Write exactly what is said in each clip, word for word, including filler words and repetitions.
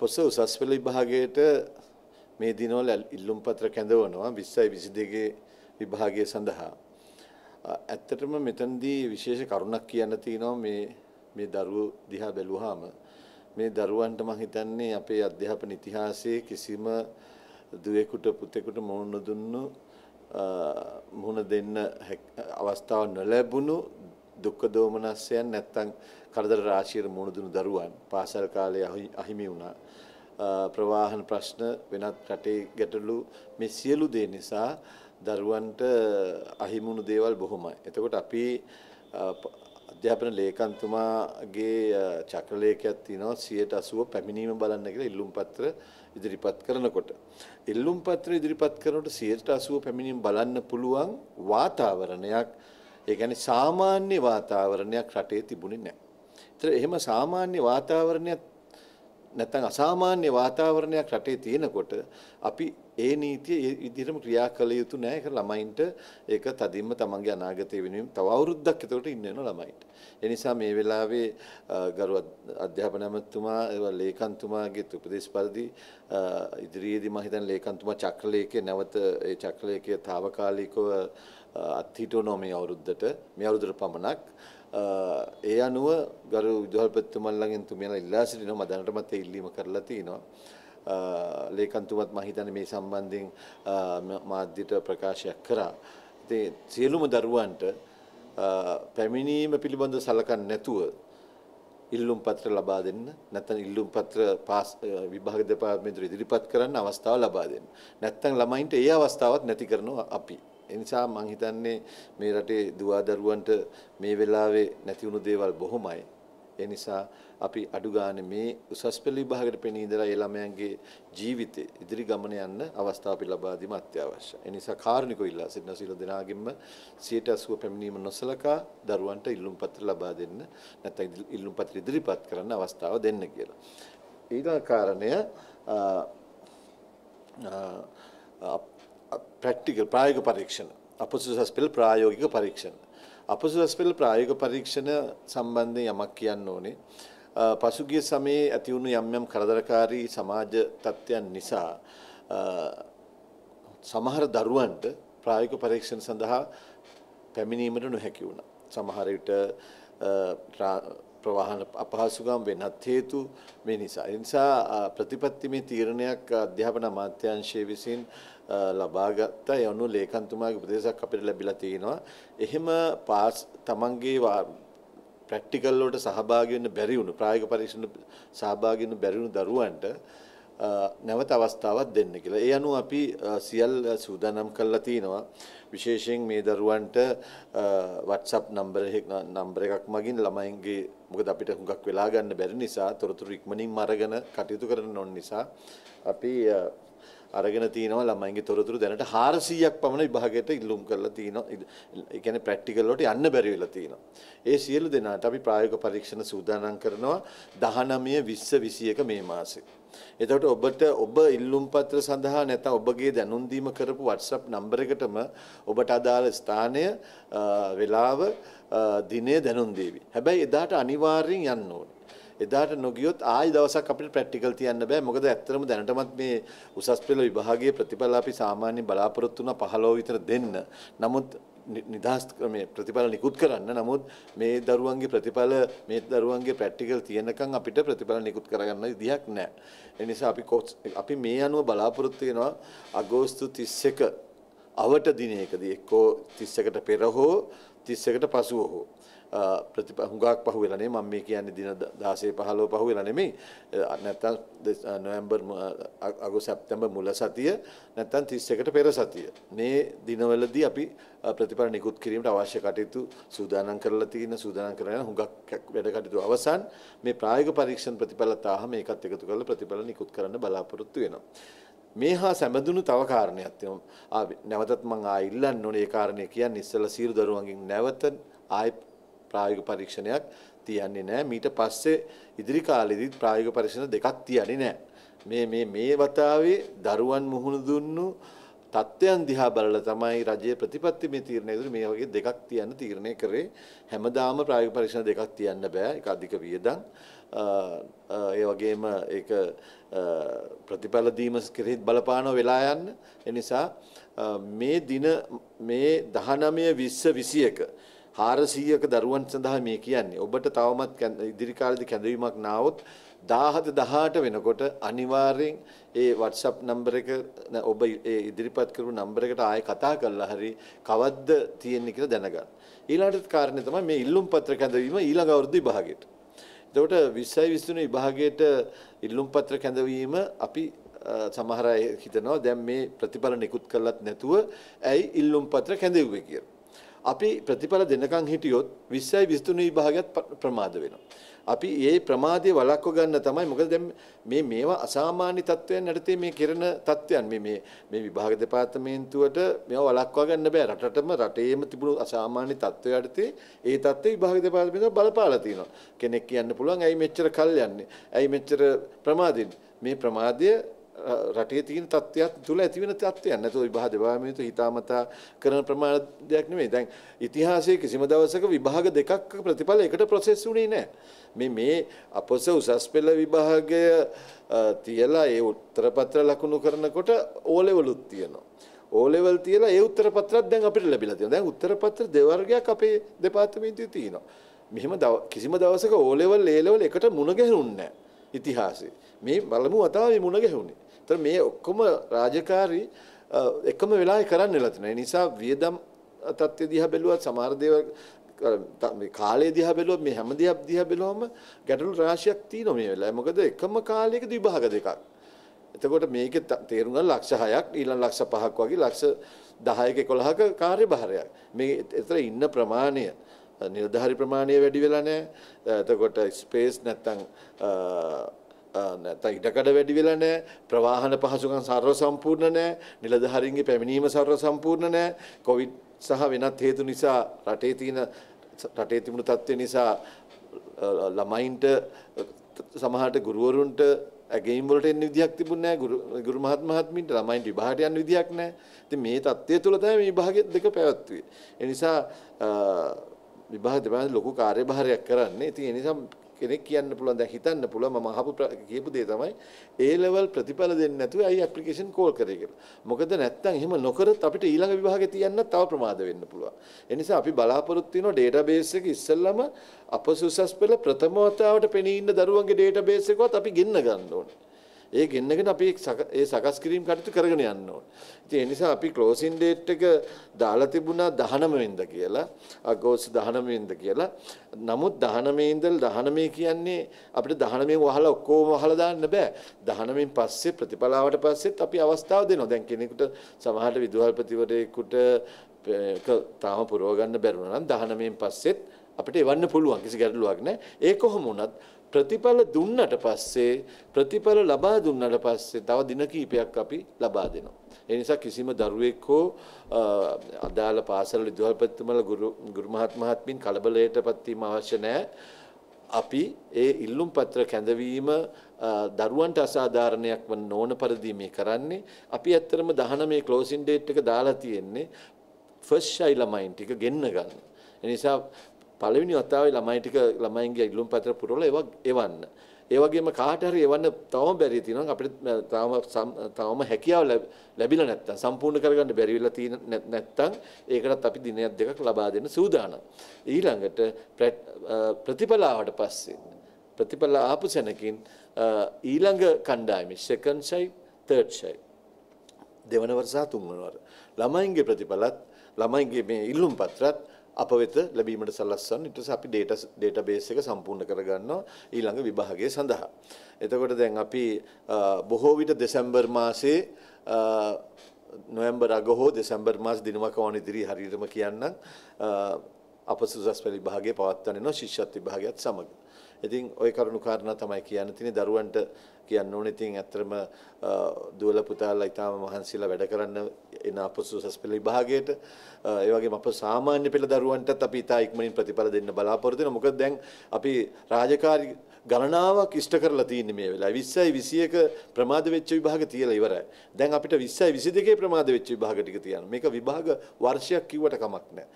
පොස උසස් පෙළ විභාගයට මේ දිනවල ඉල්ලුම් පත්‍ර කැඳවනවා විස්සයි විසිදෙකේ විභාගය සඳහා. ඇත්තටම මෙතනදී විශේෂ කරුණක් කියන්න තියෙනවා මේ මේ දරුවෝ දිහා බැලුවාම මේ දරුවන්ට මම හිතන්නේ අපේ අධ්‍යාපන ඉතිහාසයේ කිසිම දුවෙකුට පුතෙකුට මොන දුන්නු මොන දෙන්න අවස්ථාවක් නොලැබුණු දුක්ඛ දෝමනස්යන් නැත්තම් කරදර රාශියක මුණ දුණු දරුවන් පාසල් කාලේ අහිමි වුණා. ප්‍රවාහන ප්‍රශ්න වෙනත් රටේ ගැටලු මේ සියලු දේ නිසා දරුවන්ට අහිමුණු දේවල් බොහොමයි. එතකොට අපි අධ්‍යාපන ලේකම්තුමාගේ චක්‍රලේඛයක් තියෙනවා සියයට අසූව පැමිණීම බලන්න කියලා ඉල්ලුම් පත්‍ර ඉදිරිපත් කරනකොට. ඉල්ලුම් පත්‍ර ඉදිරිපත් කරනකොට සියයට අසූව පැමිණීම බලන්න පුළුවන් වාතාවරණයක්, ඒ කියන්නේ සාමාන්‍ය වාතාවරණයක් රටේ තිබුණේ නැහැ. ඒතර එහෙම සාමාන්‍ය වාතාවරණයක් නැත්නම් අසාමාන්‍ය වාතාවරණයක් රටේ තියෙනකොට අපි ඒ නීතිය ඒ විදිහටම ක්‍රියා කළ යුතු නැහැ. ඒක ළමයින්ට ඒක තදින්ම තමන්ගේ අනාගතය වෙනුවෙන් තව අවුරුද්දක් එතකොට ඉන්න වෙනවා ළමයින්ට. ඒ නිසා මේ වෙලාවේ ගරු අධ්‍යාපන අමාත්‍යතුමා ඒවා ලේකම්තුමාගේ උපදේශ පරිදි ඉදිරියේදී මම හිතන්නේ ලේකම්තුමා චක්‍රලේඛයේ නැවත ඒ චක්‍රලේඛය తాවකාලිකව අත්හිටුණා මේ අවුරුද්දට මේ අවුරුද්දට පමණක් ඒ අනුව ගරු විදුහල්පතිතුමන් ළඟින් තුමියලා ඉල්ලා සිටිනවා. මම දැනටමත් ඒ ඉල්ලීම කරලා තිනවා. ලේකම්තුමත් මම හිතන්නේ මේ සම්බන්ධයෙන් මාධ්‍යට ප්‍රකාශයක් කරා. ඉතින් සියලුම දරුවන්ට පැමිණීම පිළිබඳව සලකන්නේ නැතුව ඉල්ලුම් පත්‍ර ලබා දෙන්න, නැත්නම් ඉල්ලුම් පත්‍ර පාස් විභාග දෙපාර්තමේන්තුව ඉදිරිපත් කරන්න අවස්ථාව ලබා දෙන්න. නැත්නම් ළමයින්ට ඒ අවස්ථාවත් නැති කරනවා අපි. ඒ නිසා මම හිතන්නේ මේ රටේ දුවා දරුවන්ට මේ වෙලාවේ නැති වුණු දේවල් බොහොමයි. ඒ නිසා අපි අඩු ගානේ මේ උසස් පෙළ විභාගයට පෙනී ඉඳලා ඒ ළමයන්ගේ ජීවිතේ ඉදිරි ගමන යන්න අවස්ථාව අපි ලබා දීම අත්‍යවශ්‍යයි. ඒ නිසා කාරුණිකව ඉල්ලා සිටින සියලු දෙනාගෙන්ම සියයට අසූව පැමිණීම නොසලකා දරුවන්ට ඉල්ලුම් පත්‍ර ලබා දෙන්න, නැත්නම් ඉල්ලුම් පත්‍ර ඉදිරිපත් කරන්න අවස්ථාව දෙන්න කියලා. ඊළඟ කාරණය ප්‍රැක්ටිකල් ප්‍රායෝගික පරීක්ෂණ. අපොසු උසස් පෙළ ප්‍රායෝගික පරීක්ෂණ. අපොසු උසස් පෙළ ප්‍රායෝගික පරීක්ෂණ සම්බන්ධයෙන් යමක් කියන්න ඕනේ. පසුගිය සමයේ ඇති වුණු යම් යම් කරදරකාරී සමාජ තත්ත්වයන් නිසා සමහර දරුවන්ට ප්‍රායෝගික පරීක්ෂණ සඳහා පැමිණීමට නොහැකි වුණා. සමහර විට ප්‍රවාහන අපහසුකම් වෙනත් හේතු මේ නිසා. ඒ නිසා ප්‍රතිපත්තිමේ තීරණයක් අධ්‍යාපන අමාත්‍යාංශය විසින් ලබාගත්තා. ඒ අනුව ලේකම්තුමාගේ උපදේශයක් අපිට ලැබිලා තියෙනවා. එහෙම පාස් තමන්ගේ ප්‍රැක්ටිකල් වලට සහභාගී වෙන්න බැරි වුණු ප්‍රායෝගික පරීක්ෂණ සහභාගී වෙන්න බැරි වුණු දරුවන්ට නැවත අවස්ථාවක් දෙන්න කියලා. ඒ අනුව අපි සියල් සූදානම් කරලා තිනවා. විශේෂයෙන් මේ දරුවන්ට WhatsApp නම්බර නම්බර එකක් මගින් ළමයින්ගේ මොකද අපිට හුඟක් වෙලා ගන්න බැරි නිසා තොරතුරු ඉක්මනින්ම අරගෙන කටයුතු කරන්න ඕන නිසා අපි අරගෙන තිනවා ළමයින්ගේ තොරතුරු දැනට හාරසීයක් පමණ විභාගයට ඉල්ලුම් කරලා තිනවා. ඒ කියන්නේ ප්‍රැක්ටිකල් වලට යන්න බැරි වෙලා තිනවා. ඒ සියලු දෙනාට අපි ප්‍රායෝගික පරීක්ෂණ සූදානම් කරනවා දහනවය විස්ස විසිඑක මේ මාසේ. එතකොට ඔබට ඔබ ඉල්ලුම් පත්‍ර සඳහා නැත්නම් ඔබගේ දැනුම් දීම කරපු WhatsApp නම්බර එකටම ඔබට අදාළ ස්ථානය, වේලාව, දිනය දැනුම් දීවි. හැබැයි එදාට අනිවාර්යෙන් යන්න ඕනේ. එදාට නොගියොත් ආයි දවසක් අපිට ප්‍රැක්ටිකල් තියන්න බෑ. මොකද ඇත්තටම දැනටමත් මේ උසස් පෙළ විභාගයේ ප්‍රතිඵල අපි සාමාන්‍යයෙන් බලාපොරොත්තු වුණා පහළොව විතර දෙන්න. නමුත් නිදහස් ක්‍රමයේ ප්‍රතිඵල නිකුත් කරන්න. නමුත් මේ දරුවන්ගේ ප්‍රතිඵල මේ දරුවන්ගේ ප්‍රැක්ටිකල් තියෙනකන් අපිට ප්‍රතිඵල නිකුත් කරගන්න විදිහක් නැහැ. ඒ නිසා අපි අපි මේ අනුව බලාපොරොත්තු වෙනවා අගෝස්තු තිස් එක අවට දිනයකදී එක්කෝ තිස් එකට පෙර හෝ තිස් එකට පසුව හෝ ප්‍රතිප හුඟක් පහු වෙලා නෙමෙයි මම මේ කියන්නේ දින දහසය පහළොව පහු වෙලා නෙමෙයි නැත්නම් නොවැම්බර් අගෝස්තු සැප්තැම්බර් මුල සතිය නැත්නම් තිස් එකට පෙර සතිය මේ දිනවලදී අපි ප්‍රතිඵල නිකුත් කිරීමට අවශ්‍ය කටයුතු සූදානම් කරලා තියෙන සූදානම් කරගෙන හුඟක් වැඩ කටයුතු අවසන් මේ ප්‍රායෝගික පරීක්ෂණ ප්‍රතිඵලත් ආවම ඒකත් එකතු කරලා ප්‍රතිඵල නිකුත් කරන්න බලාපොරොත්තු වෙනවා. මේ හා සැබඳුණු තව කාරණයක් තියෙනවා. නැවතත් මම ආයෙ ඉල්ලන්න ඕනේ. ඒ කාරණේ කියන්නේ ඉස්සෙල්ලා සියලු දරුවන්ගෙන් නැවත ආයෙ ප්‍රායෝගික පරීක්ෂණයක් තියන්නේ නැහැ. මීට පස්සේ ඉදිරි කාලෙදිත් ප්‍රායෝගික පරීක්ෂණ දෙකක් තියන්නේ නැහැ. මේ මේ මේ වතාවේ දරුවන් මුහුණ දුන්නු තත්ත්වයන් දිහා බලලා තමයි රජයේ ප්‍රතිපත්ති මේ තීරණය දුන්නේ. මේ වගේ දෙකක් තියන්න තීරණය කරේ. හැමදාම ප්‍රායෝගික පරීක්ෂණ දෙකක් තියන්න බෑ. ඒක අධික වියදම්. ඒ වගේම ඒක ප්‍රතිපලදීම කෙරෙහි බලපාන වෙලා යන නිසා මේ දින මේ දහනවය විස්ස විසිඑක හාරසීයක දරුවන් සඳහා මේ කියන්නේ ඔබට තවමත් ඉදිරි කාලෙදි කැඳවීමක් නාවොත් දාහත දහඅට වෙනකොට අනිවාර්යෙන් ඒ WhatsApp නම්බර එක ඔබ ඒ ඉදිරිපත් කරපු නම්බර එකට ආයෙ කතා කරලා හරි කවද්ද තියෙන්නේ කියලා දැනගන්න. ඊළඟට කාරණේ තමයි මේ ඉල්ලුම් පත්‍ර කැඳවීම ඊළඟ අවුරුදු විභාගයට. එතකොට විස්සයි විස්තුනේ විභාගයට ඉල්ලුම් පත්‍ර කැඳවීම අපි සමහර අය හිතනවා දැන් මේ ප්‍රතිඵල නිකුත් කරලත් නැතුව ඇයි ඉල්ලුම් පත්‍ර කැඳෙව්වේ කියලා. අපි ප්‍රතිඵල දෙනකන් හිටියොත් විස්සයි විස්තුනේ විභාගයත් ප්‍රමාද වෙනවා. අපි මේ ප්‍රමාදයේ වළක්ව ගන්න තමයි මොකද දැන් මේ මේවා අසාමාන්‍ය තත්වයන් යටතේ මේ කිරණ තත්වයන් මේ මේ මේ විභාග දෙපාර්තමේන්තුවට මේවා වළක්වා ගන්න බෑ. රටටම රටේම තිබුණු අසාමාන්‍ය තත්වය යටතේ ඒ තත්ත්වය විභාග දෙපාර්තමේන්තුව බලපාලා තියෙනවා. කෙනෙක් කියන්න පුළුවන් ඇයි මෙච්චර කල් යන්නේ? ඇයි මෙච්චර ප්‍රමාදින්? මේ ප්‍රමාදය රටේ තියෙන තත්ත්වයක් තුල ඇති වෙන තත්ත්වයක් නැතෝ විභාග දෙපාර්තමේන්තුව හිතාමතා කරන ප්‍රමාණයක් නෙමෙයි. දැන් ඉතිහාසයේ කිසිම දවසක විභාග දෙකක් ප්‍රතිඵල එකට ප්‍රොසෙස් වුණේ නැහැ. මේ මේ අපොස උසස් පෙළ විභාගය තියලා ඒ උත්තර පත්‍ර ලකුණු කරනකොට ඕ ලෙවලුත් තියෙනවා. ඕ ලෙවල් තියලා ඒ උත්තර පත්‍රත් දැන් අපිට ලැබිලා තියෙනවා. දැන් උත්තර පත්‍ර දෙවර්ගයක් අපේ දෙපාර්තමේන්තුවේ තියෙනවා. මෙහෙම කිසිම දවසක ඕ ලෙවල් ඒ ලෙවල් එකට මුණ ගැහුන්නේ නැහැ ඉතිහාසයේ. මේ බලමු වතාවේ මුණ ගැහුනේ. ඒතර මේ ඔක්කොම රාජකාරී එකම වෙලාවේ කරන්න වෙලා තියෙනවා. ඒ නිසා වියදම් තත්ත්වය දිහා බැලුවත් සමහර දේවල් මේ කාලය දිහා බැලුවොත් මේ හැම දෙයක් දිහා බැලුවම ගැටලු රාශියක් තියෙනවා මේ වෙලාවේ. මොකද එකම කාලයක විභාග දෙකක්. එතකොට මේකේ තේරුම් ගන්න ලක්ෂ හයක් ඊළඟ ලක්ෂ පහක් වගේ ලක්ෂ දහයක එකොළහක කාර්යභාරයක්. මේ ඒතර ඉන්න ප්‍රමාණය නිර්ධාරි ප්‍රමාණය වැඩි වෙලා නැහැ. එතකොට ස්පේස් නැත්තම් නැත්නම් ඉඩකඩ වැඩි වෙලා නැහැ. ප්‍රවාහන පහසුකම් සර්ව සම්පූර්ණ නැහැ. නිලධාරීන්ගේ පැමිණීම සර්ව සම්පූර්ණ නැහැ. කොවිඩ් සහ වෙනත් හේතු නිසා රටේ තියෙන රටේ තිබුණු තත්ත්වය නිසා ළමයින්ට සමහරට ගුරුවරුන්ට ඇගේම් වලට එන්න විදියක් තිබුණේ නැහැ. ගුරු මහත් මහත්මින්ට ළමයින් විභාගයට යන්න විදියක් නැහැ. ඉතින් මේ තත්ත්වය තුළ තමයි මේ විභාග දෙක පැවැත්වුවේ. ඒ නිසා විභාග දෙපාර්තමේන්තුව ලොකු කාර්යභාරයක් කරන්නේ. ඉතින් ඒ නිසා කෙනෙක් කියන්න පුළුවන් දැන් හිතන්න පුළුවන් මම අහපු කියපු දේ තමයි ඒ ලෙවල් ප්‍රතිඵල දෙන්නේ නැතුව ඇයි ඇප්ලිකේෂන් කෝල් කරේ කියලා. මොකද නැත්තම් එහෙම නොකරත් අපිට ඊළඟ විභාගේ තියන්න තව ප්‍රමාද වෙන්න පුළුවන්. ඒ නිසා අපි බලාපොරොත්තු වෙන ඩේටාබේස් එක ඉස්සෙල්ලම අපසුසස් පෙළ ප්‍රථම වතාවට පෙනී ඉන්න දරුවන්ගේ ඩේටාබේස් එකවත් අපි ගෙන්න ගන්න ඕනේ. ඒ ගෙන්නගෙන අපි ඒ සකස් කිරීම කටයුතු කරගෙන යන්න ඕනේ. ඉතින් ඒ නිසා අපි ක්ලෝසින් ඩේට් එක දාලා තිබුණා දහනවය වෙනිදා කියලා. අගෝස්තු දහනවය වෙනිදා කියලා. නමුත් දහනවය ඉඳලා දහනවය කියන්නේ අපිට දහනවයෙන් වහලා ඔක්කොම වහලා දාන්න බෑ. දහනවයෙන් පස්සේ ප්‍රතිඵලාවට පස්සෙත් අපි අවස්ථාව දෙනවා. දැන් කෙනෙකුට සමහරට විදුහල්පතිවරයෙකුට තාම පුරව ගන්න බැරි වුණා නම් දහනවයෙන් පස්සෙත් අපිට එවන්න පුළුවන් කිසි ගැටලුවක් නැහැ. ඒ කොහොම වුණත් ප්‍රතිඵල දුන්නට පස්සේ ප්‍රතිඵල ලබා දුන්නට පස්සේ තව දින කීපයක් අපි ලබා දෙනවා. ඒ නිසා කිසිම දරුවෙක් හෝ අදාළ පාසල විදුහල්පතිතුමලා ගුරු ගුරු මහත් මහත්මින් කලබලයටපත් වීම අවශ්‍ය නැහැ. අපි ඒ ඉල්ලුම් පත්‍ර කැඳවීම දරුවන්ට අසාධාරණයක් වන නොවන පරිදි මේ කරන්නේ. අපි ඇත්තටම දහනවය ක්ලෝසින් ඩේට් එක දාලා තියෙන්නේ ෆස්ට් ෂයි ළමයින් ටික ගෙන්න ගන්න. ඒ නිසා පළවෙනි වතාවේ ළමයි ටික ළමයින්ගේ ඉල්ලුම් පත්‍ර පුරවලා ඒවා එවන්න. ඒ වගේම කාට හරි එවන්න තවම බැරි තියෙනවා. අපිට තවම තවම හැකියාව ලැබිලා නැත්තම් සම්පූර්ණ කරගන්න බැරි වෙලා තියෙන නැත්තම් ඒකටත් අපි දිනයක් දෙකක් ලබා දෙන්න සූදානම්. ඊළඟට ප්‍රතිඵලාවට පස්සේ ප්‍රතිඵල ආපු සැනකින් ඊළඟ කණ්ඩායමේ second side third side දෙවන වර සහ තුන්වන වර ළමයින්ගේ ප්‍රතිඵලත් ළමයින්ගේ මේ ඉල්ලුම් පත්‍රත් අප වෙත ලැබීමට සලස්වන්න. ඊට පස්සේ අපි data database එක සම්පූර්ණ කරගන්නවා ඊළඟ විභාගය සඳහා. එතකොට දැන් අපි බොහෝ විට දෙසැම්බර් මාසේ නොවැම්බර් අග හෝ දෙසැම්බර් මාස දිනවකවාන ඉදිරි හරියටම කියන්න අපසුසස් පෙළ විභාගය පවත්වන්නේ ශිෂ්‍යත්ව විභාගයත් සමග. ඉතින් ওই කරුණු කාරණා තමයි කියන්න තියෙන්නේ. දරුවන්ට කියන්න ඕනේ. ඉතින් ඇත්තටම දුවලා පුතාලා ඊටාම මහන්සිලා වැඩ කරන්න එන අපසුසස් පෙළ විභාගයට ඒ වගේම අප සාමාන්‍ය පෙළ දරුවන්ටත් අපි ඊටා ඉක්මනින් ප්‍රතිඵල දෙන්න බලාපොරොත්තු වෙනවා. මොකද දැන් අපි රාජකාරී ගණනාවක් ඉෂ්ට කරලා තියෙන්නේ මේ වෙලාවේ. විස්සයි විසිඑක ප්‍රමාද වෙච්ච විභාග තියලා ඉවරයි. දැන් අපිට විස්සයි විසිදෙකේ ප්‍රමාද වෙච්ච විභාග ටික තියන්න. මේක විභාග වර්ෂයක් කිව්වට කමක් නැහැ.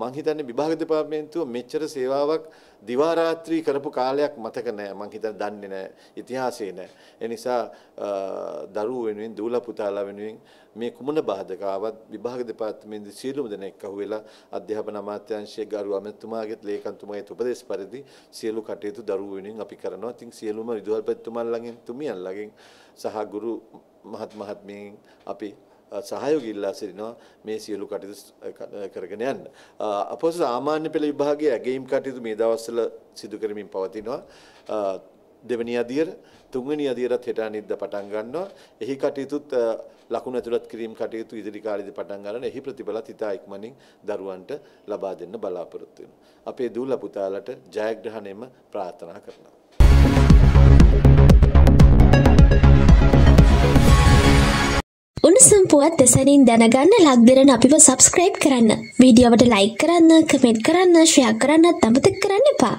මම හිතන්නේ විභාග දෙපාර්තමේන්තුව මෙච්චර සේවාවක් දිවාරාත්‍රී කරපු කාලයක් මතක නැහැ. මං හිතන්නේ දන්නේ නැහැ. ඉතිහාසයේ නැහැ. ඒ නිසා දරුවෝ වෙනුවෙන් දූලා පුතාලා වෙනුවෙන් මේ කුමන බාධක ආවත් විභාග දෙපාර්තමේන්තුවේ සියලුම දෙනෙක් අහුවෙලා අධ්‍යාපන අමාත්‍යාංශයේ ගරු අමාත්‍යතුමාගේත් ලේකම්තුමාගේත් උපදෙස් පරිදි සියලු කටයුතු දරුවෝ වෙනුවෙන් අපි කරනවා. ඉතින් සියලුම විදුහල්පතිතුමන්ලගෙන් තුමියන්ලගෙන් සහ ගුරු මහත් මහත්මීන් අපි සහයෝගී ඉල්ලා සිටිනවා මේ සියලු කටයුතු කරගෙන යන්න. අපොස සාමාන්‍ය පෙළ විභාගයේ ඇගයීම් කටයුතු මේ දවස්වල සිදු කරමින් පවතිනවා. දෙවැනි අදියර තුන්වෙනි අදියරත් හෙට අනිද්දා පටන් ගන්නවා. එහි කටයුතුත් ලකුණු ඇතුළත් කිරීම කටයුතු ඉදිරි කාලෙදී පටන් ගන්න. එහි ප්‍රතිඵලත් ඉතා ඉක්මනින් දරුවන්ට ලබා දෙන්න බලාපොරොත්තු වෙනවා. අපේ දූලා පුතාලට ජයග්‍රහණයම ප්‍රාර්ථනා කරනවා. උණුසුම් පුවත් දෙසනින් දැනගන්න ලක්දිරණ අපිව සබ්ස්ක්‍රයිබ් කරන්න. වීඩියෝවට ලයික් කරන්න, කමෙන්ට් කරන්න, ෂෙයා කරන්නත් අමතක කරන්න එපා.